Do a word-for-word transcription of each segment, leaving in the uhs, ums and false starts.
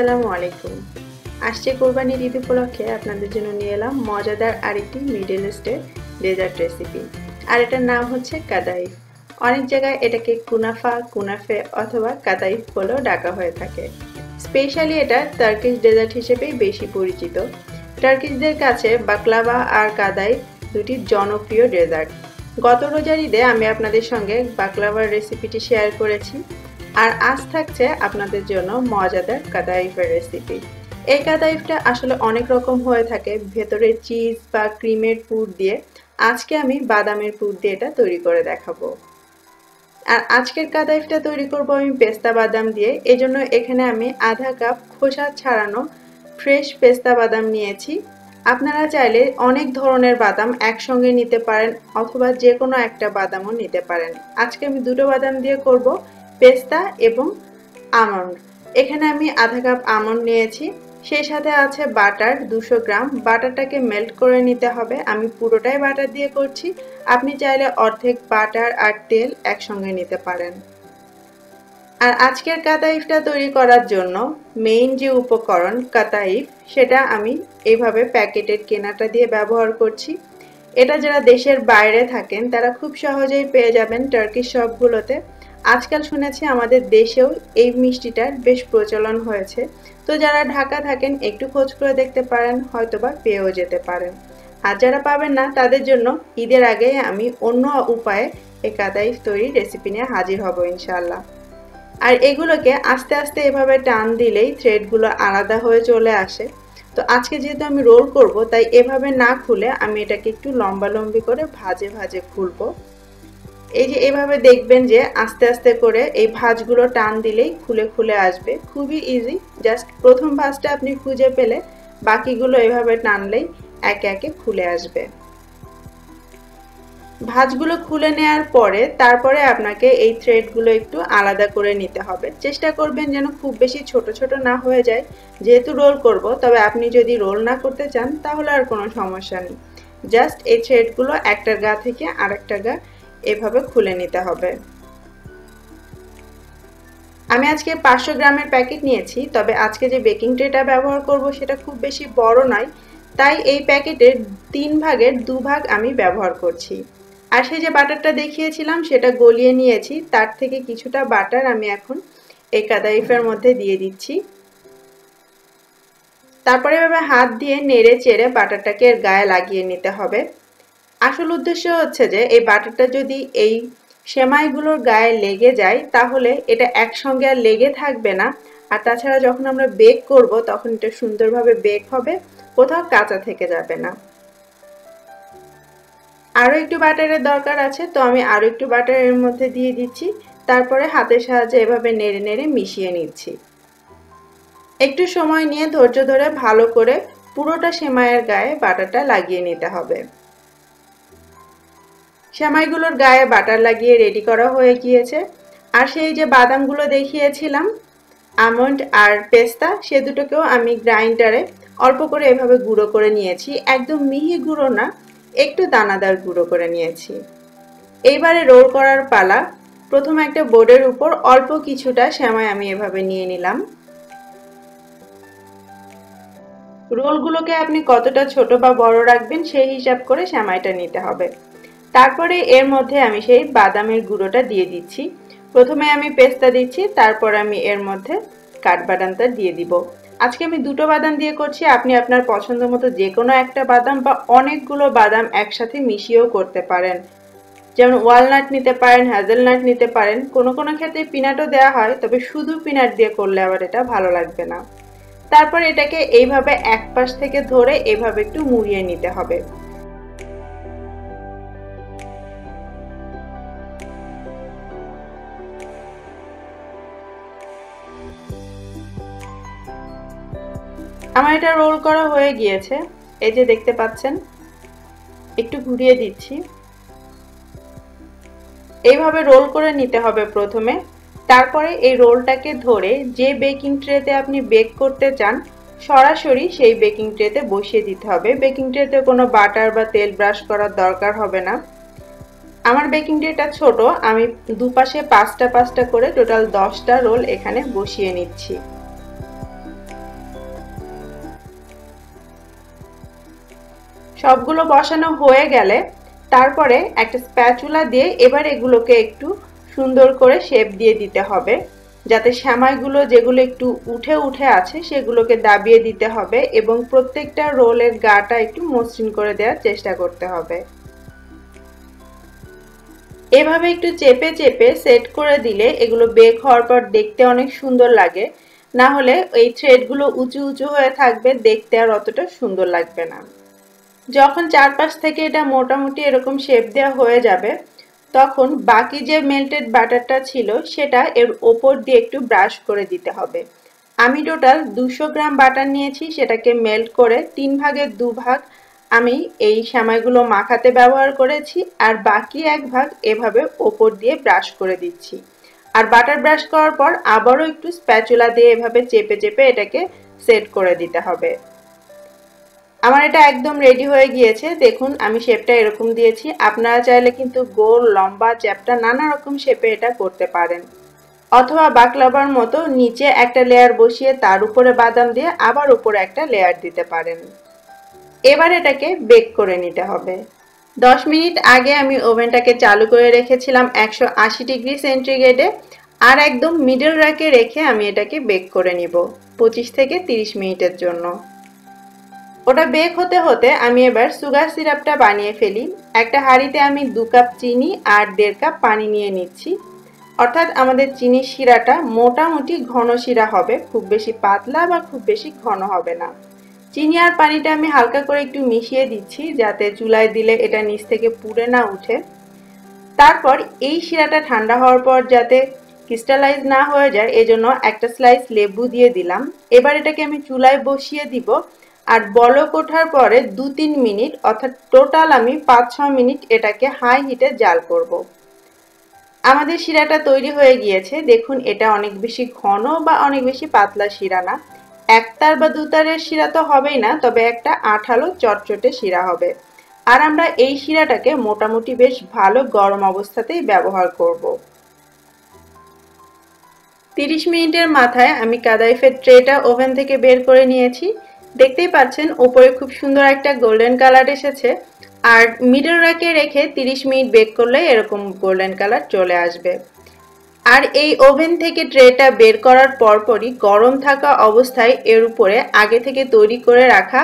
আসসালামু আলাইকুম। আজকে কোরবানির ঈদ উপলক্ষে আপনাদের জন্য নিয়ে এলাম মজাদার আরেকটি মিডল ইস্টের ডেজার্ট রেসিপি, আর এটার নাম হচ্ছে কাদাইফ। অনেক জায়গায় এটাকে কুনাফা, কুনাফে অথবা কাদাইফ বলেও ডাকা হয়ে থাকে। স্পেশালি এটা টার্কিশ ডেজার্ট হিসেবেই বেশি পরিচিত। টার্কিশদের কাছে বাকলাভা আর কাদাইফ দুটি জনপ্রিয় ডেজার্ট। গত রোজার ঈদে আমি আপনাদের সঙ্গে বাকলাভার রেসিপিটি শেয়ার করেছি, আর আজ থাকছে আপনাদের জন্য মজাদার কাদাইফের রেসিপি। এই কাদাইফটা আসলে অনেক রকম হয়ে থাকে, ভেতরে চিজ বা ক্রিমের পুর দিয়ে। আজকে আমি বাদামের পুর দিয়ে এটা তৈরি করে দেখাবো। আর আজকের কাদাইফটা তৈরি করবো আমি পেস্তা বাদাম দিয়ে। এই জন্য এখানে আমি আধা কাপ খোসা ছাড়ানো ফ্রেশ পেস্তা বাদাম নিয়েছি। আপনারা চাইলে অনেক ধরনের বাদাম একসঙ্গে নিতে পারেন, অথবা যে কোনো একটা বাদামও নিতে পারেন। আজকে আমি দুটো বাদাম দিয়ে করব, পেস্তা এবং আমন্ড। এখানে আমি আধা কাপ আমন্ড নিয়েছি, সেই সাথে আছে বাটার দুশো গ্রাম। বাটারটাকে মেল্ট করে নিতে হবে। আমি পুরোটাই বাটার দিয়ে করছি, আপনি চাইলে অর্ধেক বাটার আর তেল একসঙ্গে নিতে পারেন। আর আজকের কাদাইফটা তৈরি করার জন্য মেইন যে উপকরণ কাদাইফ, সেটা আমি এইভাবে প্যাকেটের কেনাটা দিয়ে ব্যবহার করছি। এটা যারা দেশের বাইরে থাকেন তারা খুব সহজেই পেয়ে যাবেন টার্কিশ শপগুলোতে। আজকাল শুনেছি আমাদের দেশেও এই মিষ্টিটার বেশ প্রচলন হয়েছে, তো যারা ঢাকা থাকেন একটু খোঁজ করে দেখতে পারেন, হয়তোবা পেয়েও যেতে পারেন। আর যারা পাবেন না তাদের জন্য ঈদের আগে আমি অন্য উপায়ে এই কাদাইফ তৈরির রেসিপি নিয়ে হাজির হব ইনশাআল্লাহ। আর এগুলোকে আস্তে আস্তে এভাবে টান দিলেই থ্রেডগুলো আলাদা হয়ে চলে আসে। তো আজকে যেহেতু আমি রোল করব, তাই এভাবে না খুলে আমি এটাকে একটু লম্বা লম্বি করে ভাজে ভাজে খুলবো। এই যে এভাবে দেখবেন যে আস্তে আস্তে করে এই ভাঁজগুলো টান দিলেই খুলে খুলে আসবে। খুবই ইজি, জাস্ট প্রথম ভাঁজটা আপনি খুঁজে পেলে বাকিগুলো এভাবে টানলেই একে একে খুলে আসবে। ভাঁজগুলো খুলে নেয়ার পরে তারপরে আপনাকে এই থ্রেডগুলো একটু আলাদা করে নিতে হবে। চেষ্টা করবেন যেন খুব বেশি ছোট ছোট না হয়ে যায়, যেহেতু রোল করব। তবে আপনি যদি রোল না করতে চান তাহলে আর কোনো সমস্যা নেই, জাস্ট এই থ্রেডগুলো একটা গা থেকে আরেকটা গা এভাবে খুলে নিতে হবে। আমি আজকে পাঁচশো গ্রামের প্যাকেট নিয়েছি, তবে আজকে যে বেকিং ট্রেটা ব্যবহার করব সেটা খুব বেশি বড় নয়, তাই এই প্যাকেটের তিন ভাগের দু ভাগ আমি ব্যবহার করছি। আর সেই যে বাটারটা দেখিয়েছিলাম সেটা গলিয়ে নিয়েছি, তার থেকে কিছুটা বাটার আমি এখন এই কাদাইফের মধ্যে দিয়ে দিচ্ছি। তারপরে এভাবে হাত দিয়ে নেড়ে চেড়ে বাটারটাকে এর গায়ে লাগিয়ে নিতে হবে। আসল উদ্দেশ্য হচ্ছে যে এই বাটারটা যদি এই সেমাইগুলোর গায়ে লেগে যায় তাহলে এটা একসঙ্গে আর লেগে থাকবে না, আর তাছাড়া যখন আমরা বেক করব তখন এটা সুন্দরভাবে বেক হবে, কোথাও কাঁচা থেকে যাবে না। আরও একটু বাটারের দরকার আছে, তো আমি আরও একটু বাটারের মধ্যে দিয়ে দিচ্ছি। তারপরে হাতের সাহায্যে এভাবে নেড়ে নেড়ে মিশিয়ে নিচ্ছি। একটু সময় নিয়ে ধৈর্য ধরে ভালো করে পুরোটা সেমাইয়ের গায়ে বাটারটা লাগিয়ে নিতে হবে। সেমাইগুলোর গায়ে বাটার লাগিয়ে রেডি করা হয়ে গিয়েছে। আর সেই যে বাদামগুলো দেখিয়েছিলাম, আমন্ড আর পেস্তা, সে দুটোকেও আমি গ্রাইন্ডারে অল্প করে এভাবে গুঁড়ো করে নিয়েছি। একদম মিহি গুঁড়ো না, একটু দানাদার গুঁড়ো করে নিয়েছি। এইবারে রোল করার পালা। প্রথম একটা বোর্ডের উপর অল্প কিছুটা সেমাই আমি এভাবে নিয়ে নিলাম। রোলগুলোকে আপনি কতটা ছোট বা বড় রাখবেন সেই হিসাব করে সেমাইটা নিতে হবে। তারপরে এর মধ্যে আমি সেই বাদামের গুঁড়োটা দিয়ে দিচ্ছি। প্রথমে আমি পেস্তা দিচ্ছি, তারপর আমি এর মধ্যে কাঠবাদামটা দিয়ে দিব। আজকে আমি দুটো বাদাম দিয়ে করছি, আপনি আপনার পছন্দ মতো যে কোনো একটা বাদাম বা অনেকগুলো বাদাম একসাথে মিশিয়েও করতে পারেন। যেমন ওয়ালনাট নিতে পারেন, হ্যাজেলনাট নিতে পারেন, কোনো কোনো ক্ষেত্রে পিনাটও দেওয়া হয়, তবে শুধু পিনাট দিয়ে করলে আবার এটা ভালো লাগবে না। তারপর এটাকে এইভাবে এক পাশ থেকে ধরে এইভাবে একটু মুড়িয়ে নিতে হবে। আমার এটা রোল করা হয়ে গিয়েছে, এই যে দেখতে পাচ্ছেন। একটু ঘুরিয়ে দিচ্ছি, এইভাবে রোল করে নিতে হবে প্রথমে। তারপরে এই রোলটাকে ধরে যে বেকিং ট্রেতে আপনি বেক করতে চান সরাসরি সেই বেকিং ট্রেতে বসিয়ে দিতে হবে। বেকিং ট্রেতে কোনো বাটার বা তেল ব্রাশ করার দরকার হবে না। আমার বেকিং ট্রেটা ছোট, আমি দুপাশে পাঁচটা পাঁচটা করে টোটাল দশটা রোল এখানে বসিয়ে নিচ্ছি। সবগুলো বসানো হয়ে গেলে তারপরে একটা স্প্যাচুলা দিয়ে এবার এগুলোকে একটু সুন্দর করে শেপ দিয়ে দিতে হবে, যাতে সেমাইগুলো যেগুলো একটু উঠে উঠে আছে সেগুলোকে দাবিয়ে দিতে হবে এবং প্রত্যেকটা রোলের গাটা একটু মসৃণ করে দেওয়ার চেষ্টা করতে হবে। এভাবে একটু চেপে চেপে সেট করে দিলে এগুলো বেক হওয়ার পর দেখতে অনেক সুন্দর লাগে, না হলে এই থ্রেডগুলো উঁচু উঁচু হয়ে থাকবে, দেখতে আর অতটা সুন্দর লাগবে না। যখন চারপাশ থেকে এটা মোটামুটি এরকম শেপ দেওয়া হয়ে যাবে তখন বাকি যে মেল্টেড বাটারটা ছিল সেটা এর ওপর দিয়ে একটু ব্রাশ করে দিতে হবে। আমি টোটাল দুশো গ্রাম বাটার নিয়েছি, সেটাকে মেল্ট করে তিন ভাগের দু ভাগ আমি এই সেমাইগুলো মাখাতে ব্যবহার করেছি আর বাকি এক ভাগ এভাবে ওপর দিয়ে ব্রাশ করে দিচ্ছি। আর বাটার ব্রাশ করার পর আবারও একটু স্প্যাচুলা দিয়ে এভাবে চেপে চেপে এটাকে সেট করে দিতে হবে। আমার এটা একদম রেডি হয়ে গিয়েছে। দেখুন আমি শেপটা এরকম দিয়েছি, আপনারা চাইলে কিন্তু গোল, লম্বা, চ্যাপ্টা নানা রকম শেপে এটা করতে পারেন, অথবা বাকলাবার মতো নিচে একটা লেয়ার বসিয়ে তার উপরে বাদাম দিয়ে আবার উপরে একটা লেয়ার দিতে পারেন। এবার এটাকে বেক করে নিতে হবে। দশ মিনিট আগে আমি ওভেনটাকে চালু করে রেখেছিলাম একশো আশি ডিগ্রি সেন্টিগ্রেডে, আর একদম মিডল র্যাকে রেখে আমি এটাকে বেক করে নিব পঁচিশ থেকে তিরিশ মিনিটের জন্য। ওটা বেক হতে হতে আমি এবার সুগার সিরাপটা বানিয়ে ফেলি। একটা হাঁড়িতে আমি দু কাপ চিনি আর দেড় কাপ পানি নিয়ে নিচ্ছি, অর্থাৎ আমাদের চিনির শিরাটা মোটামুটি ঘন শিরা হবে, খুব বেশি পাতলা বা খুব বেশি ঘন হবে না। চিনি আর পানিটা আমি হালকা করে একটু মিশিয়ে দিচ্ছি যাতে চুলায় দিলে এটা নিচ থেকে পুড়ে না উঠে। তারপর এই শিরাটা ঠান্ডা হওয়ার পর যাতে ক্রিস্টালাইজ না হয়ে যায় এজন্য একটা স্লাইস লেবু দিয়ে দিলাম। এবার এটাকে আমি চুলায় বসিয়ে দিব আর বলক ওঠার পরে দু তিন মিনিট অর্থাৎ টোটাল আমি পাঁচ ছ মিনিট এটাকে হাই হিটে জাল করব। আমাদের শিরাটা তৈরি হয়ে গিয়েছে। দেখুন এটা অনেক বেশি ঘন বা অনেক বেশি পাতলা শিরা না, একতার বা দুতারের শিরা তো হবেই না, তবে একটা আঠালো চটচটে শিরা হবে। আর আমরা এই শিরাটাকে মোটামুটি বেশ ভালো গরম অবস্থাতেই ব্যবহার করব। তিরিশ মিনিটের মাথায় আমি কাদাইফের ট্রেটা ওভেন থেকে বের করে নিয়েছি। দেখতেই পাচ্ছেন ওপরে খুব সুন্দর একটা গোল্ডেন কালার এসেছে, আর মিডল র্যাকে রেখে তিরিশ মিনিট বেক করলে এরকম গোল্ডেন কালার চলে আসবে। আর এই ওভেন থেকে ট্রেটা বের করার পরপরই গরম থাকা অবস্থায় এর উপরে আগে থেকে তৈরি করে রাখা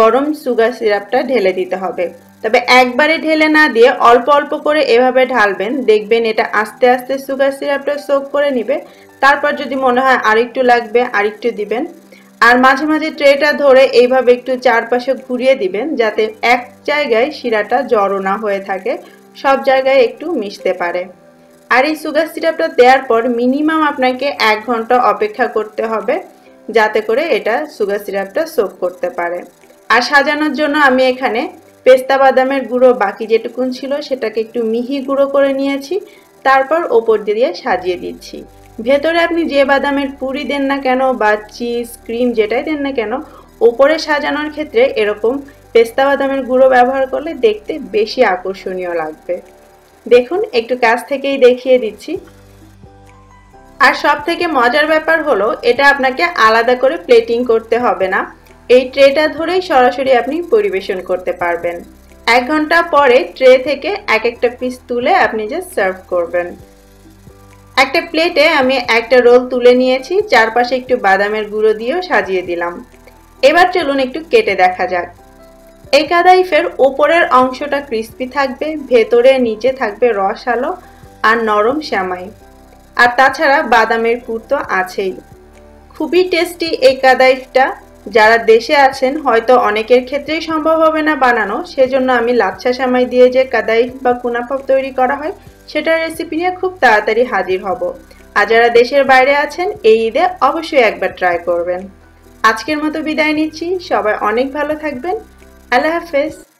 গরম সুগার সিরাপটা ঢেলে দিতে হবে, তবে একবারে ঢেলে না দিয়ে অল্প অল্প করে এভাবে ঢালবেন। দেখবেন এটা আস্তে আস্তে সুগার সিরাপটা সোক করে নেবে। তারপর যদি মনে হয় আরেকটু লাগবে আরেকটু দিবেন, আর মাঝে মাঝে ট্রেটা ধরে এইভাবে একটু চারপাশে ঘুরিয়ে দিবেন যাতে এক জায়গায় শিরাটা জড়ো না হয়ে থাকে, সব জায়গায় একটু মিশতে পারে। আর এই সুগার সিরাপটা দেওয়ার পর মিনিমাম আপনাকে এক ঘন্টা অপেক্ষা করতে হবে যাতে করে এটা সুগার সিরাপটা সোক করতে পারে। আর সাজানোর জন্য আমি এখানে পেস্তা বাদামের গুঁড়ো বাকি যেটুকুন ছিল সেটাকে একটু মিহি গুঁড়ো করে নিয়েছি, তারপর ওপর দিয়ে সাজিয়ে দিচ্ছি। ভেতরে আপনি যে বাদামের পুরি দেন না কেন বা চিজ ক্রিম যেটাই দেন না কেন, ওপরে সাজানোর ক্ষেত্রে এরকম পেস্তা বাদামের গুঁড়ো ব্যবহার করলে দেখতে বেশি আকর্ষণীয় লাগবে। দেখুন একটু কাছ থেকেই দেখিয়ে দিচ্ছি। আর সব থেকে মজার ব্যাপার হলো এটা আপনাকে আলাদা করে প্লেটিং করতে হবে না, এই ট্রেটা ধরেই সরাসরি আপনি পরিবেশন করতে পারবেন। এক ঘন্টা পরে ট্রে থেকে এক একটা পিস তুলে আপনি জাস্ট সার্ভ করবেন। একটা প্লেটে আমি একটা রোল তুলে নিয়েছি, চারপাশে একটু বাদামের গুঁড়ো দিয়েও সাজিয়ে দিলাম। এবার চলুন একটু কেটে দেখা যাক। এই কাদাইফের ওপরের অংশটা ক্রিস্পি থাকবে, ভেতরে নিচে থাকবে রসালো আর নরম সেমাই, আর তাছাড়া বাদামের পুর তো আছেই। খুবই টেস্টি এই কাদাইফটা। যারা দেশে আছেন হয়তো অনেকের ক্ষেত্রেই সম্ভব হবে না বানানো, সেজন্য আমি লাচ্ছা সেমাই দিয়ে যে কাদাইফ বা কুনাফা তৈরি করা হয় সেটার রেসিপি নিয়ে খুব তাড়াতাড়ি হাজির হব। আর যারা দেশের বাইরে আছেন এই ঈদে অবশ্যই একবার ট্রাই করবেন। আজকের মতো বিদায় নিচ্ছি, সবাই অনেক ভালো থাকবেন। আল্লাহ হাফেজ।